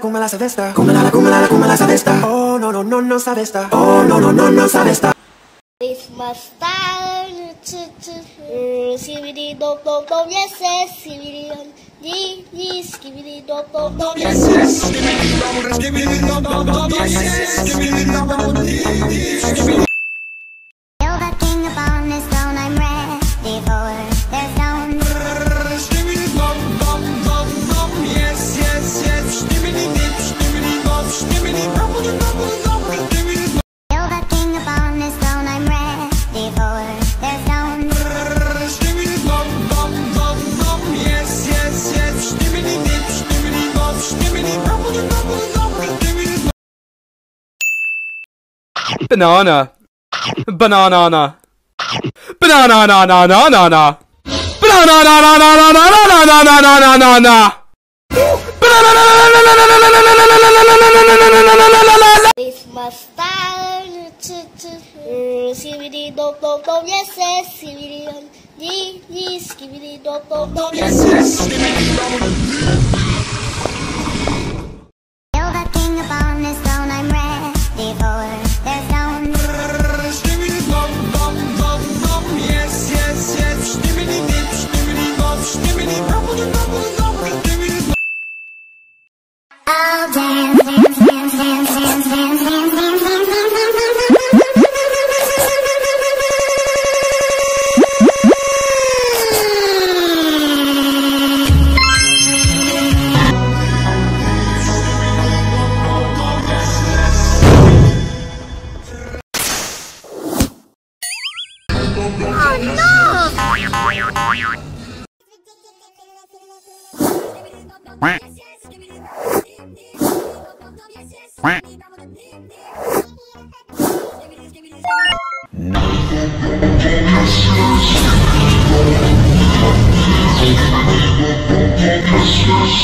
Cúmela, sabe esta. Cúmela, sabe esta. Oh, no, sabe esta. Oh, no, sabe esta. It's my style. Skibidi dop, yes, skibidi on the skibidi dop, yes, skibidi dop. Banana. It's my style. Skibidi dop dop, yes, skibidi on the skibidi dop dop, yes, skibidi dop. No.